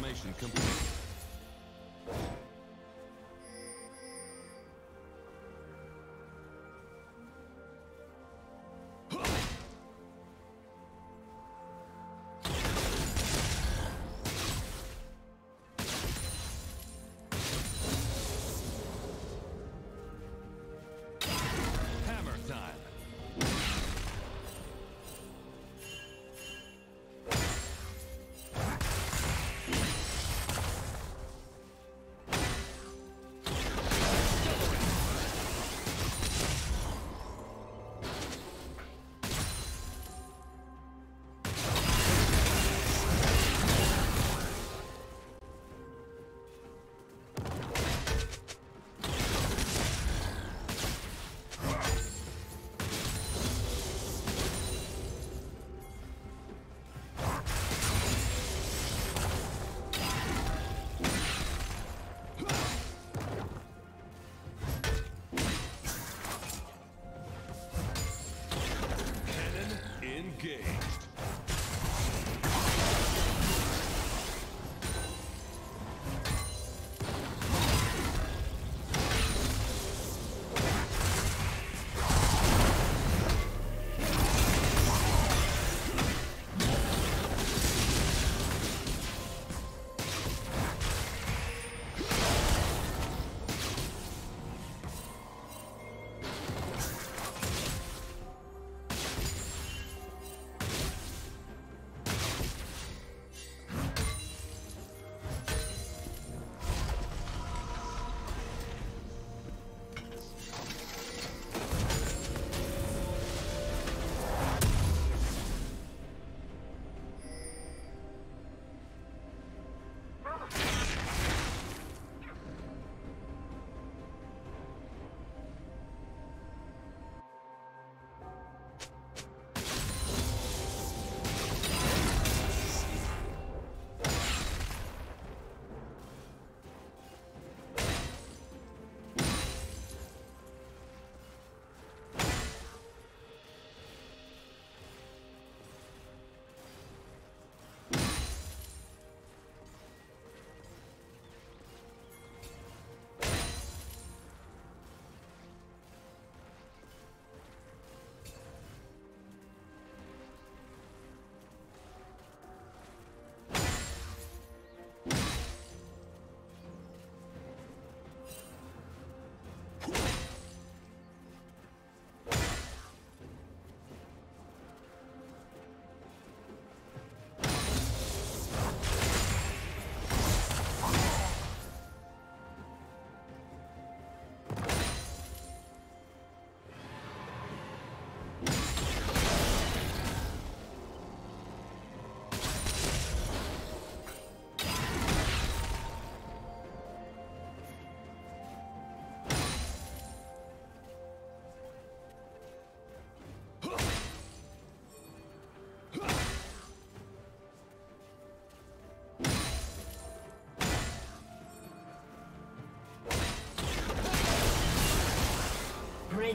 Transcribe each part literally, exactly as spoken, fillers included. Formation complete. Engaged. Red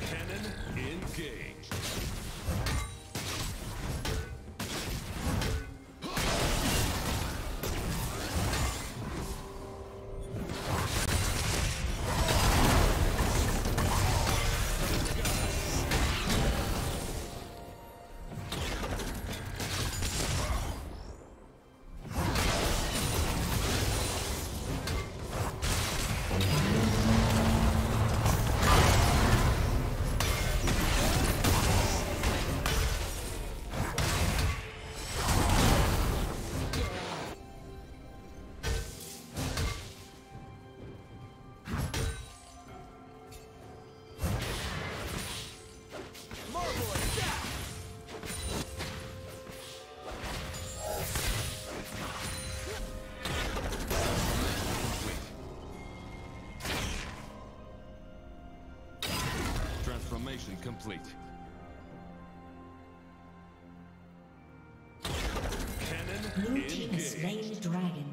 Cannon engaged. Thank you. complete. Blue team has slain the dragon.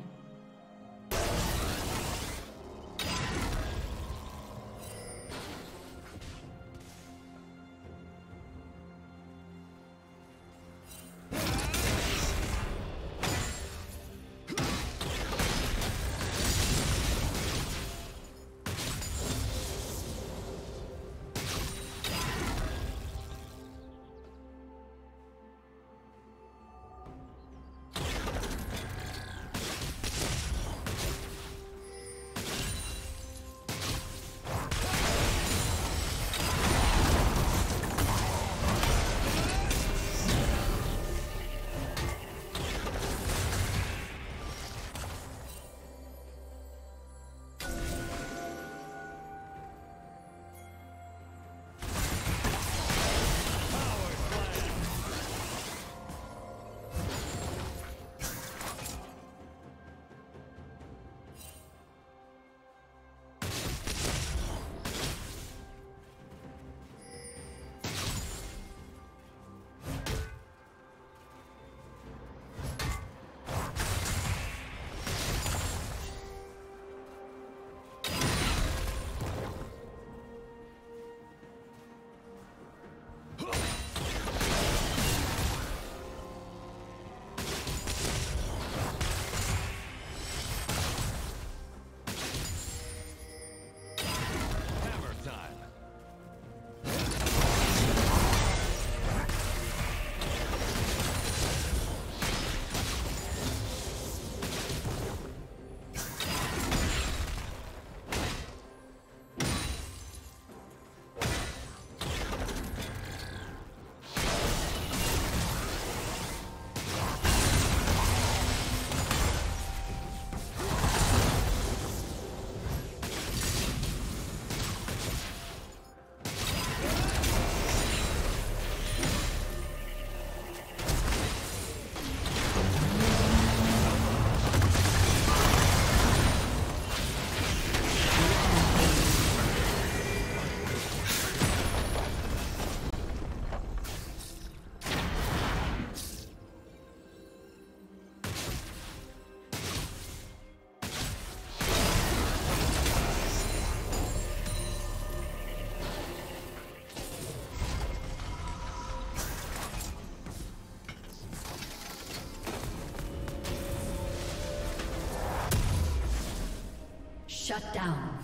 Shut down.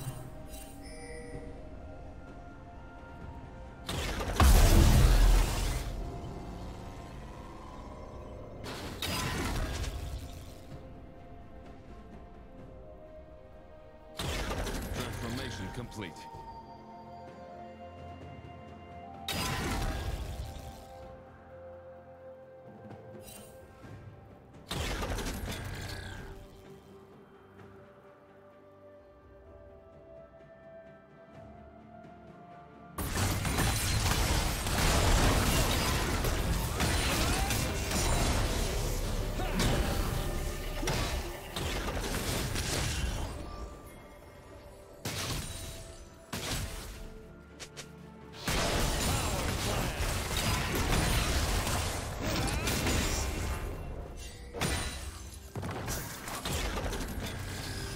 Transformation complete.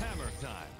Hammer time.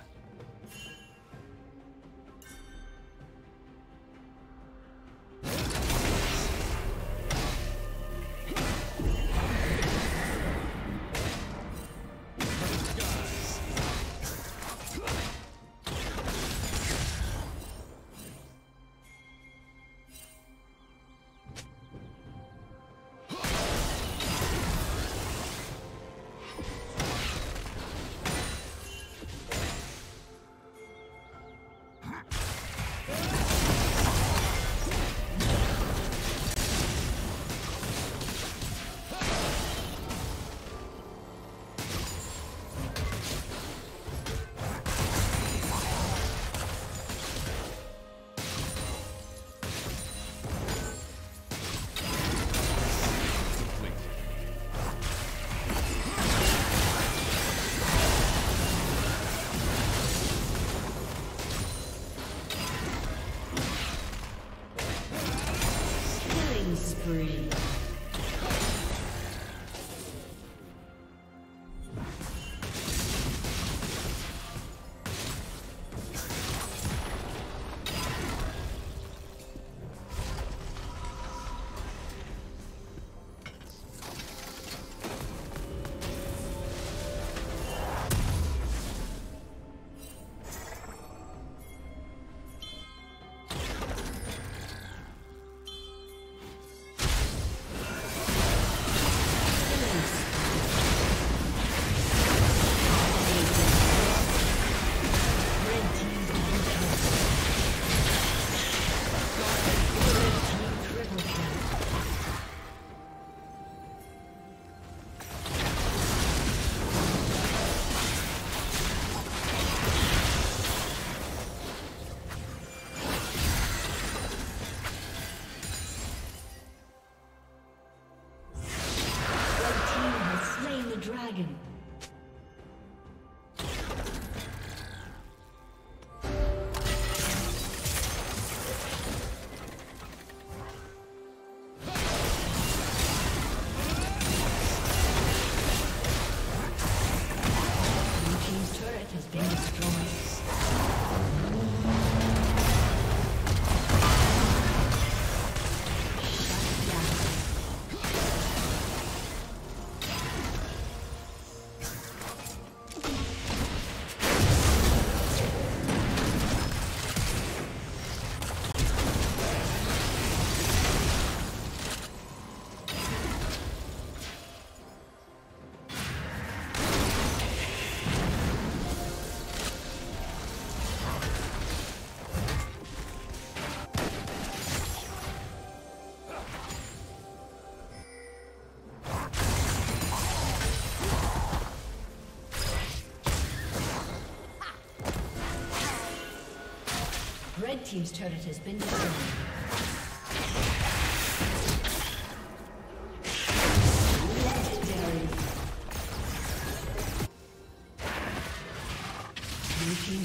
Red team's turret has been destroyed.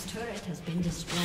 Turret has been destroyed.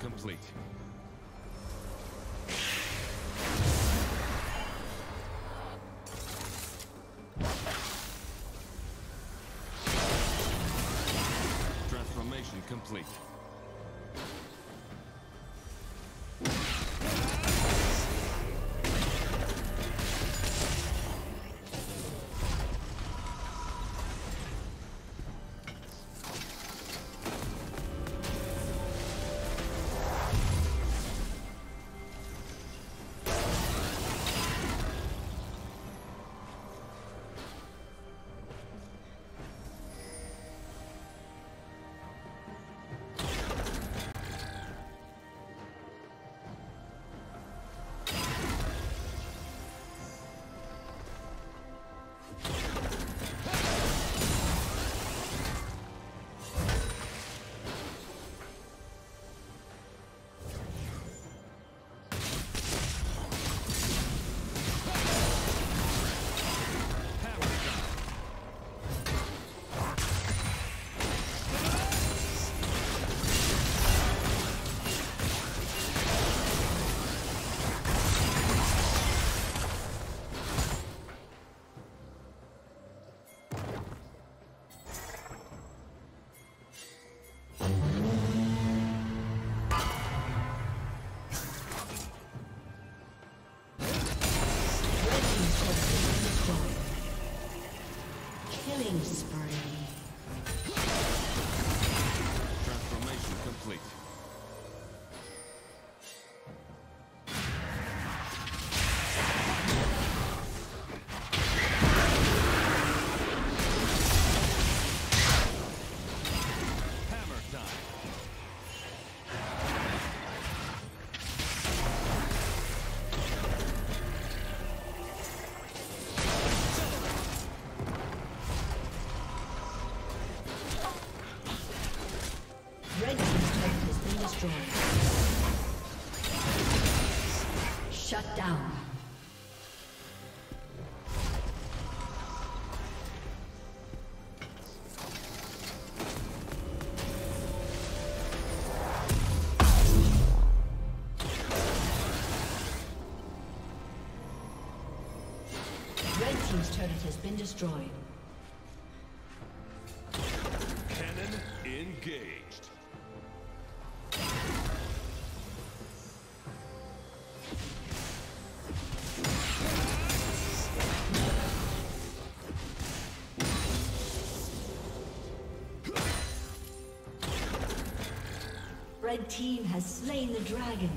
Complete. Transformation complete. Shut down. Red team's turret has been destroyed. Cannon engaged. Red team has slain the dragon.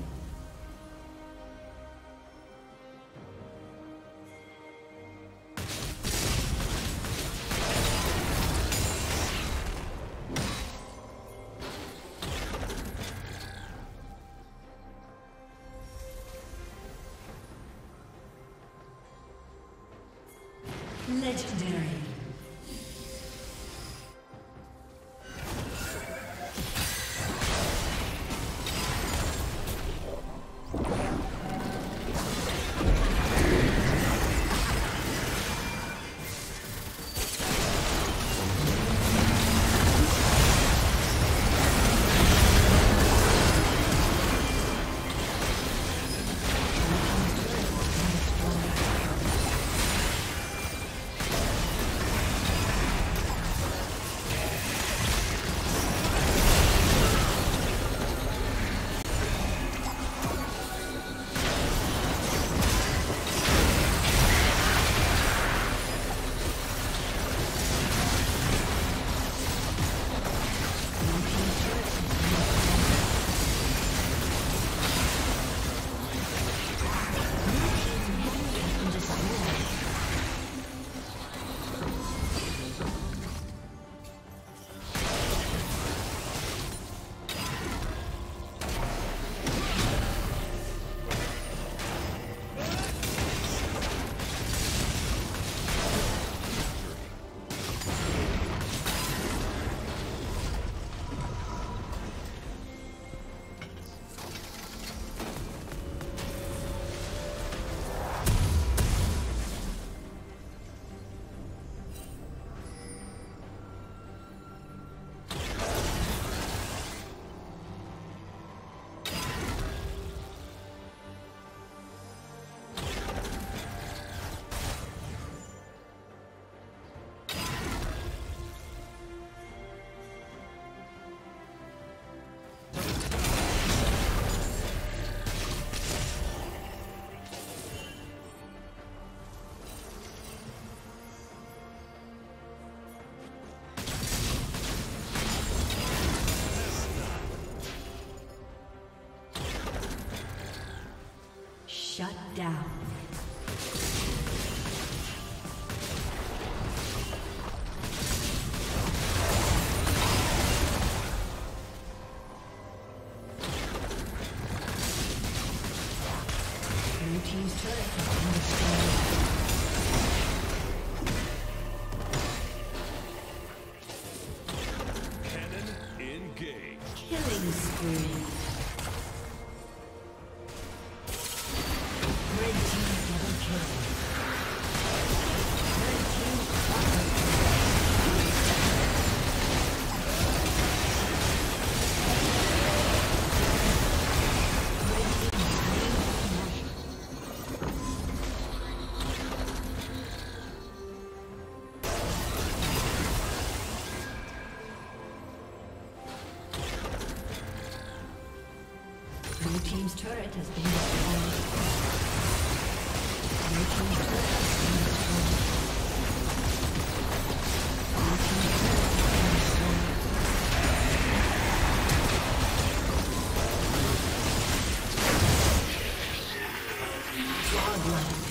Legendary. Shut down. Blue team's turret has been destroyed. Your team's turret has been destroyed. Your team's turret has been destroyed. Your team's turret has been destroyed. Godlike.